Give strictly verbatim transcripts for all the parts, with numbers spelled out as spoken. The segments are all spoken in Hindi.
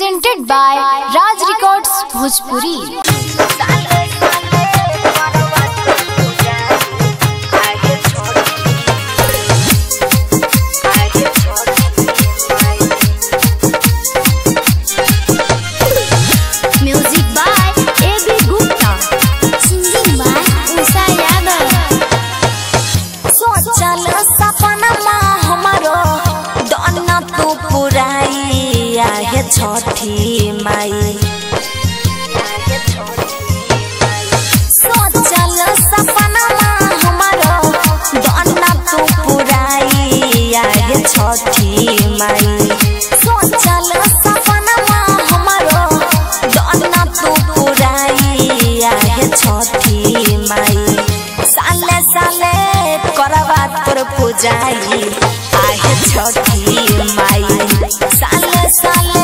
Presented by Raj Records Bhojpuri. छोटी माई सोचल सपना हमारो दौड़ना तू पुराई आगे छोटी माई सोचल सपना हमारो दौड़ना तू पुराई आगे छोटी माई साले साले करवा तोर पूजाई आगे छोटी माई साले साले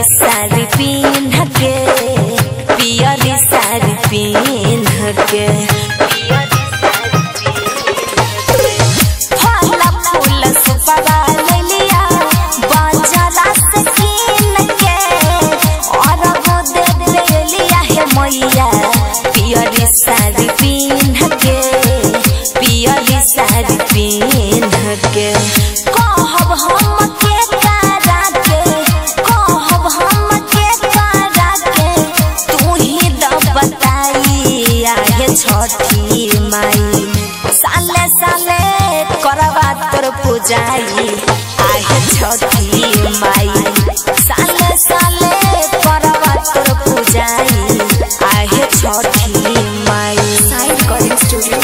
सारी पीन के पियरी सारी पीन के फल फूल सुपरा लिया बाजारा से कीन के और वो दे दे लिया है मैया पियरी सारी पीन के पियरी सारी पीन के कहब हम छोटी माई साले साले करवा तोर पूजाई आगे छोटी माई साले साले करवा तोर पूजाई आगे छोटी माई साइड कॉलिंग studio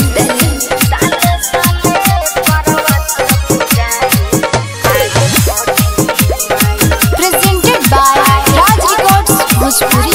presented by Raj records Bhojpuri.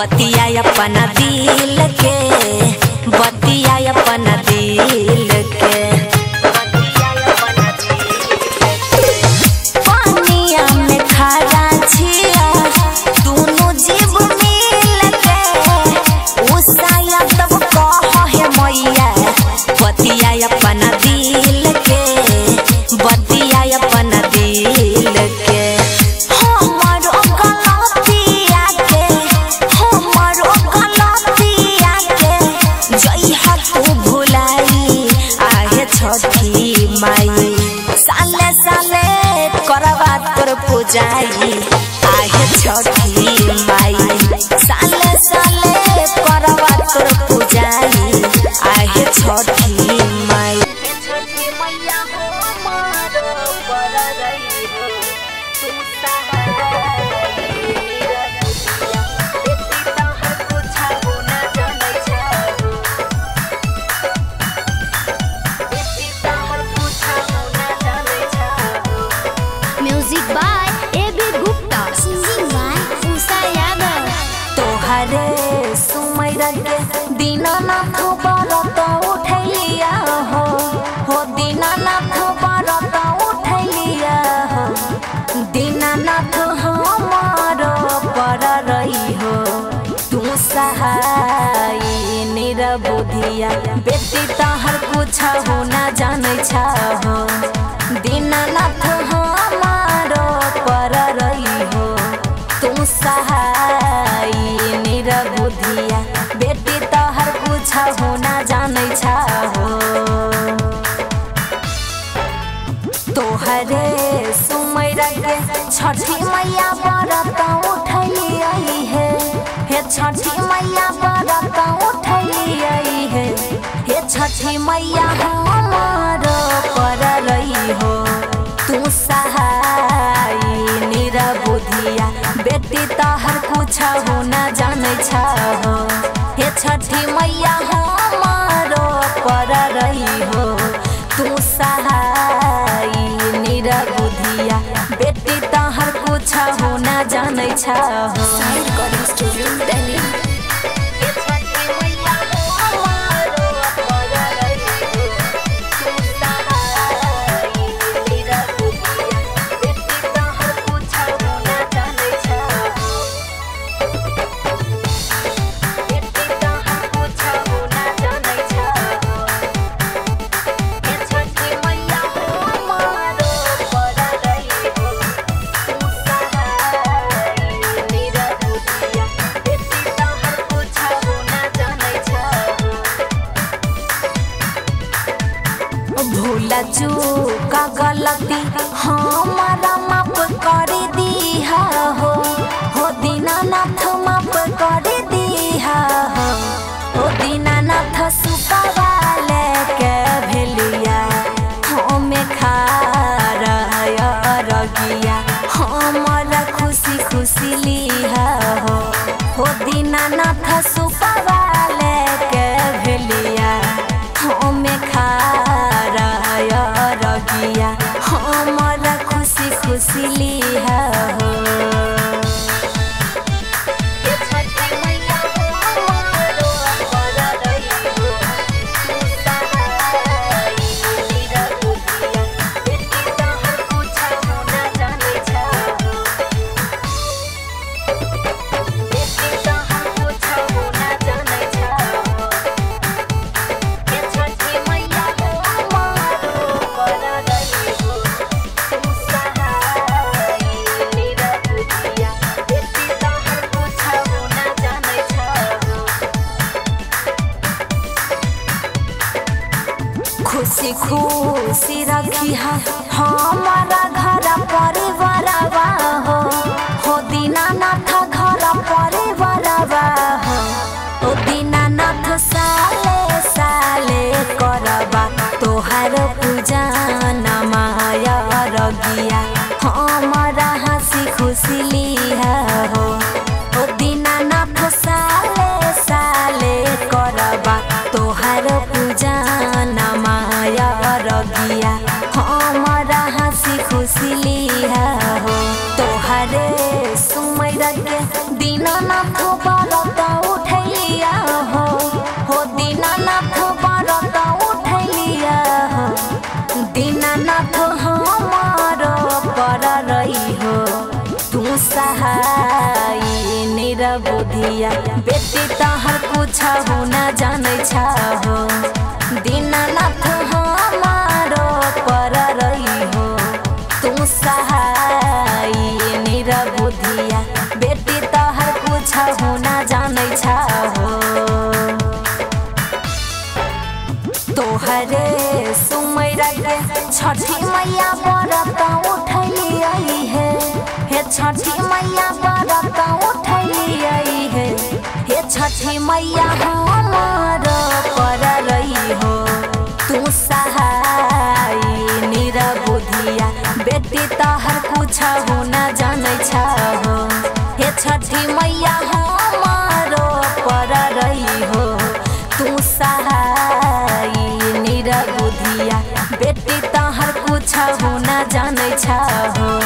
बतिया अपना दिल के बतिया अपना दिल के पानिया में खड़ा छिया दोनों जीव मिल के उसाया तब कहे मैया बतिया अपना दिल के बतिया अपना दिल के माई साले साले करवा तोर पूजाई आगे छोटी माई साले साले करवा तोर पूजाई आगे छोटी माई छोटी मैया हो मारो बर रही हो तू सहारा दीनानाथ व्रत उठैलिया हो हो दीनानाथ व्रत उठैलिया हो दीनानाथ हमारो पर रही हो तू सहाई निरबुधिया बेटी तहर कुछहु ना जानै छहो दीनानाथ हमारो पर रही हो तू सहाई निरबुधिया बेटी तहर कुछहु ना जानै छहो तोहरे सुमैरा के छठी मैया व्रत उठैली है छठी मैया बरत उठैया है, हे छठी मैया हमार पर रही हो तू सहाय। निरा बुधिया बेटी तोहर कुछ हो न जाने छहो, हे छठी मैया हमार पर रही हो तू सहाय। निरा बुधिया बेटी तोहर कुछ हो न जाने छहो। भूला चूका गलती हमारा माप कर दिया हो, हो दीनानाथ माप कर दिया हो, हो दीनानाथ सुखवाले के भेलिया हमें खारा रगिया हमारा खुशी खुशी लिया हो, हो दीनानाथ सुखवाले के भेलिया हमें खा हमारा खुशी खुशी लिया हो। खुशी खुशी रखी है हमारा घर परिवारवा हो, हो दीनानाथ घर परिवारवा हो, हो दीनानाथ साले साले करवा तोहर पूजा नमाया रगिया हमारा हंसी खुशी लिया हो, हो दीनानाथ साले साले करवा तोहर पूजा हमारा हंसी खुशी लिया हो। तोहरे सुमैया के दीनानाथ बरत उठैया हो, हो दीनानाथ बरत उठैया हो, दीनानाथ हमार पर रही हो तू सहाय। निरबुधिया बेटी तोहर कुछ हो न जाने छहो, दीनानाथ निरबुधिया बेटी तोहर कुछ हो न जाने छहो। तोहरे सुमैया के छठी मैया बरत उठैया है, हे छठी मैया बरत उठैया है, हे छठी मैया हमार पर रही हो तू सहाय। निरबुधिया बेटी तोहर कुछ हो न जाने छहो, हे छठी मैया हमारो पर रही हो तू सहाय। निरबुधिया बेटी तोहर कुछ हो न जाने छहो।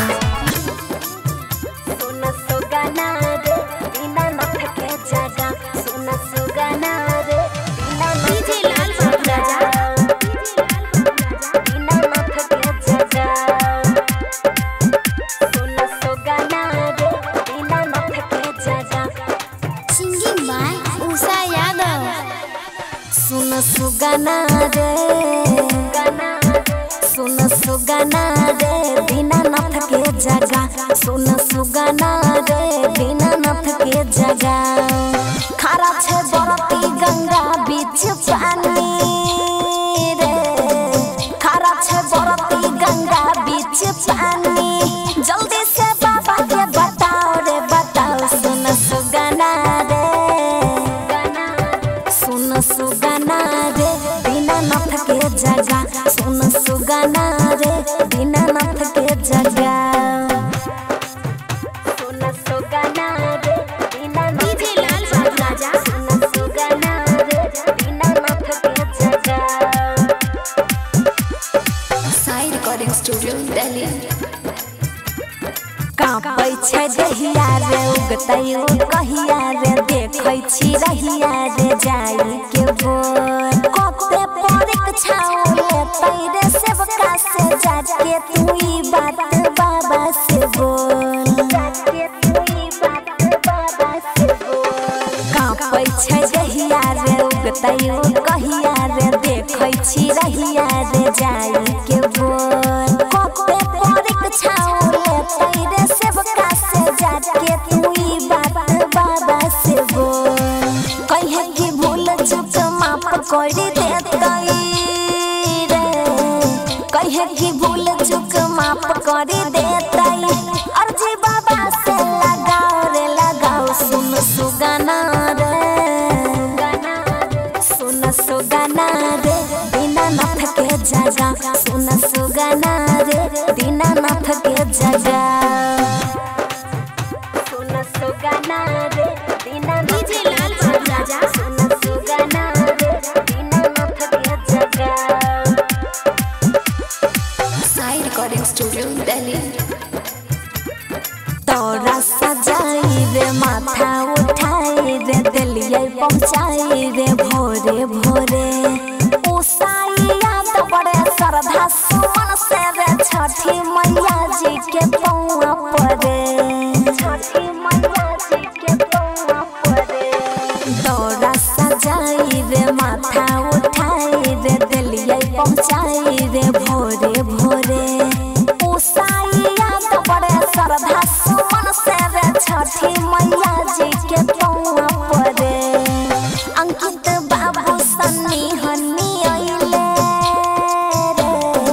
सुन सुगना रे दीनानाथ के जगा, सुन सुगना रे दीनानाथ के जगा। सुन सुगना रे सुन सुगना रे दीनानाथ के जगा, सुन सुगना रे दीनानाथ के जगा। खड़ा छे बरती गंगा बीच पानी रे, खड़ा छे बरती गंगा बीच पानी, जल्दी से बाबा के बताओ रे बताओ। सुन सुगना रे जगा सुन सुगाना रे बिना नाथ के जगा सुन सुगाना रे बिना डीजे लाल बाजा जा सुन सुगाना रे बिना नाथ के जगा साई रिकॉर्डिंग स्टूडियो दिल्ली कांपै छै दहिया रे उगतयो कहिया रे देखै छी रहिया रे जाई के बोल कोपे पोरिक छाओ ले तैरे सेवका से जाके तू ई बात बाबा से बोल जाके तू ई बात बाबा से बोल कांपै छै दहिया रे उगतयो कहिया रे देखै छी रहिया रे जाई के बोल कोपे पोरिक छाओ ले तैरे जाके तू ई बात बाबा से बोल कहे कि भूल चूक माफ कर देतई रे कहे कि भूल चूक माफ कर देतई अर्जी बाबा से लगाओ रे लगाओ सुन सुगाना रे सुन सुगाना रे बिना नाथ के जगा सुन सुगाना रे बिना नाथ के जगा तोरा सजाई रे माथा उठाई रे दिलिया पहुँचाई रे भोरे भोरे उसाईया तो बड़े श्रद्धा सुमन से रे छठी मैया जी के पौआ परे छठी मैया जी के पौआ परे तोरा सजाई रे माथा उठाई रे दिलिया पहुँचाई रे भोरे भोरे उसाईया तो बड़े श्रद्धा छठी मैया जी के पौआ परे अंकित बाबू सन्नी हन्नी आइले रे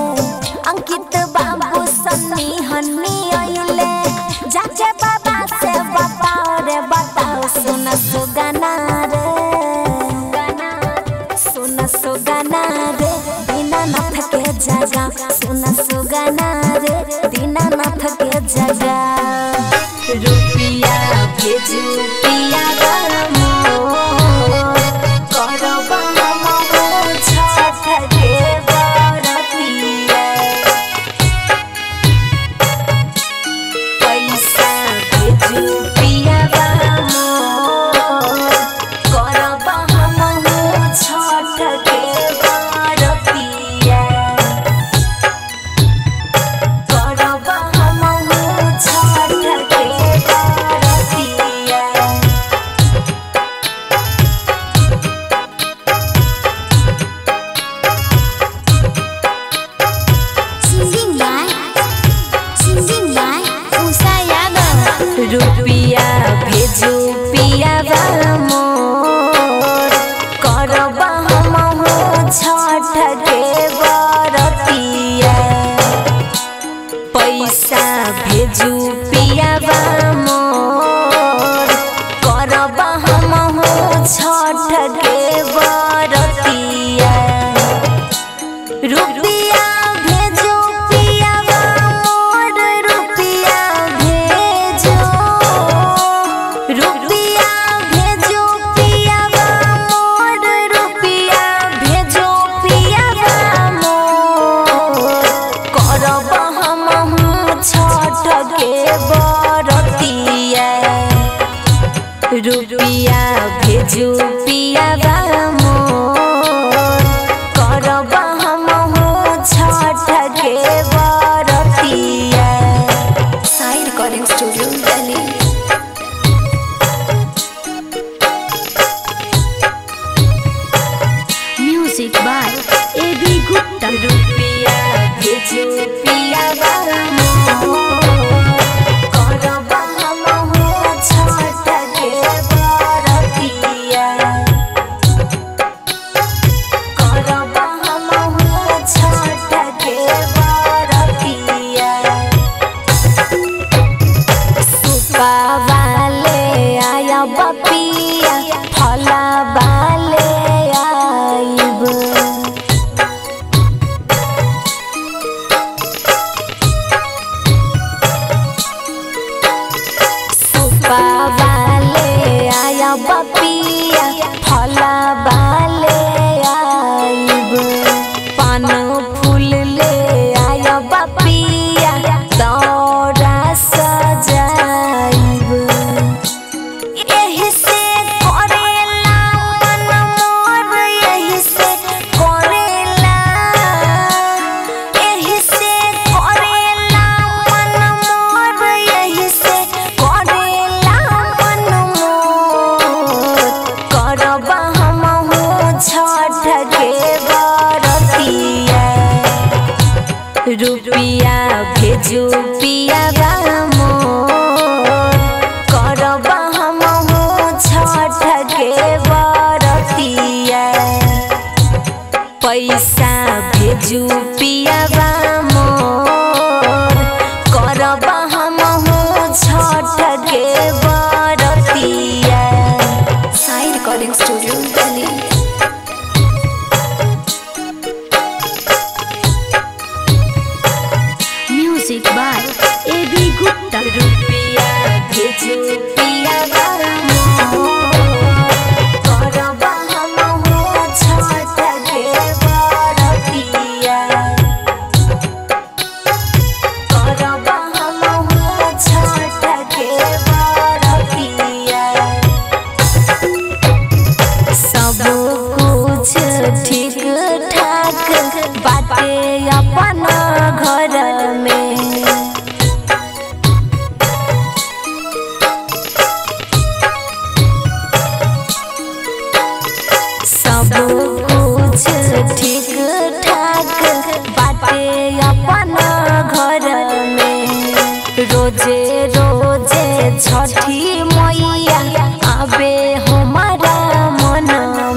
अंकित बाबू सन्नी हन्नी आइले जाके बाबा से बताओ रे बताओ सुन सुगाना रे सुन सुगाना रे बिना नाथ के जगा सुन सुगाना रे बिना नाथ के जगा रुपिया भेजू पिया मोर करबा हम छठ के बरतिया पैसा भेजू पिया मोर करबा हम छठ के बरतिया रुपिया रुपिया भेजू पिया मोर करबा हम छठ के बरतिया Sai recording studio Delhi music by A B Gupta रुपिया भेजू पिया मोर पिया फला बाले आईब पाना फूल ले आया बापिया दौरा सजाईब यही से करेला मन मोर यही से करेला यही से करेला मन मोर यही से करेला मन मोर करबा हमहु छठ के बरतिया रुपया भेजू पिया पैसा भेजू पियावा मोर करबा हमहु छठ के बरतिया Sai recording studio Delhi. Music by A B Gupta. रुपया भेजू पियावा ठीक ठाक बाटे अपन घर में सब कुछ ठीक ठाक बाटे अपन घर में रोजे रोजे छठी मैया आबे हमारा मन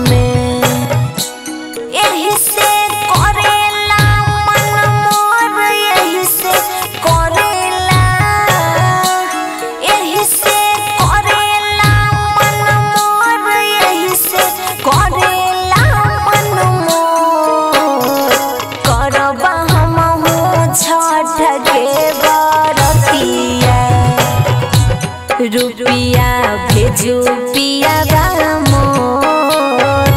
में रुपया भेजू पियावा मोर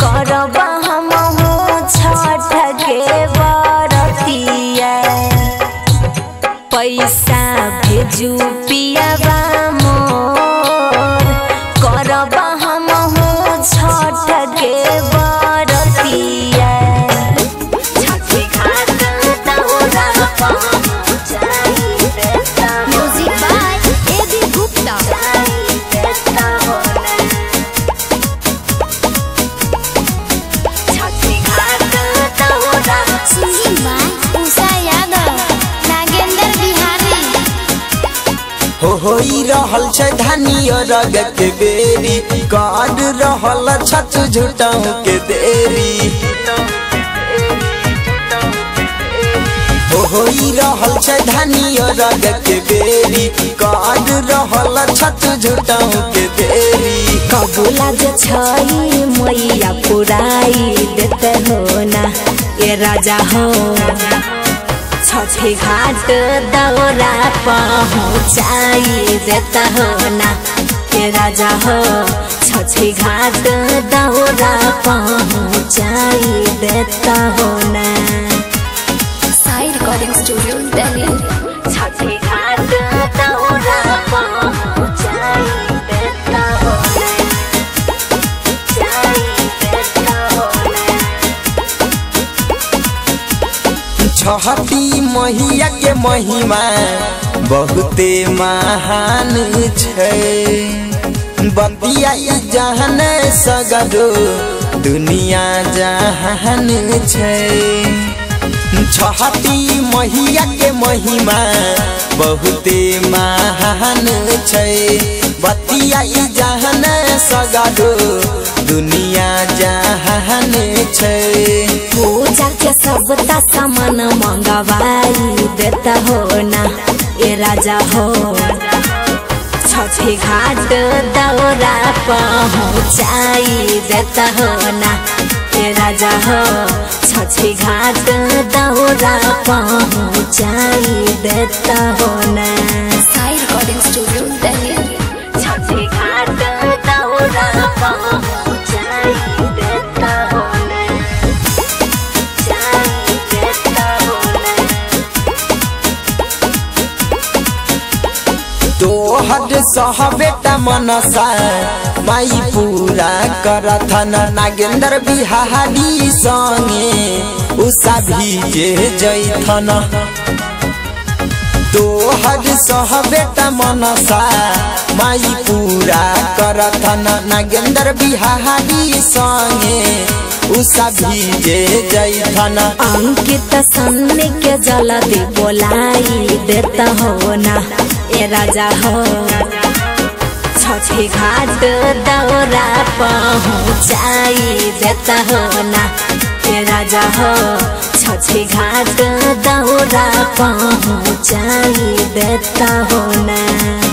करबा हमहु छठ के बरतिया पैसा भेजू पियावा मोर करबा हमहु छठ के बरतिया छठी घाट हो होई रहल छै धनिया रग के बेरी काड रहल छत झुटाऊ के देरी हो होई रहल छै धनिया रग के बेरी काड रहल छत झुटाऊ के देरी कबूला जे छई मैया पुराई देते हो ना ए राजा हो छठी घाट दौरा पहुँचाई देता हो ना के राजा हो छठी घाट दौरा पहुँचाई देता हो ना साई रिकॉर्डिंग स्टूडियो दिल्ली छठी घाट दौरा पहुँचाई देता हो ना छठी मैया के महिमा बहुते महान छे बतिया जहान सगरो दुनिया जहान छे छठी मैया के महिमा बहुते महान छे बतिया जहान सगरो दुनिया जहान छे पूजा के सबता सामान मंगवाई देता हो ना ए राजा हो छठी घाट दौरा पहुँचाई देता हो ना ए राजा हो छठी घाट दौरा पहुँचाई देता हो ना साई रिकॉर्डिंग स्टूडियो दिल्ली छठी घाट दौरा। तोहर सहबेटा मनसा माई पूरा करथन नागेंद्र बिहारी संगे उषा भीजे जैथन। तोहर सहबेटा मनसा माई पूरा करथन नागेंद्र बिहारी संगे उषा भीजे जैथन। अंकित सन्ने के जल्दी बोलाई देता हो ना ए राजा हो छठी घाट दौरा पहुँचाई देता हो ना ए राजा हो छठी घाट दौरा पहुँचाई देता हो ना।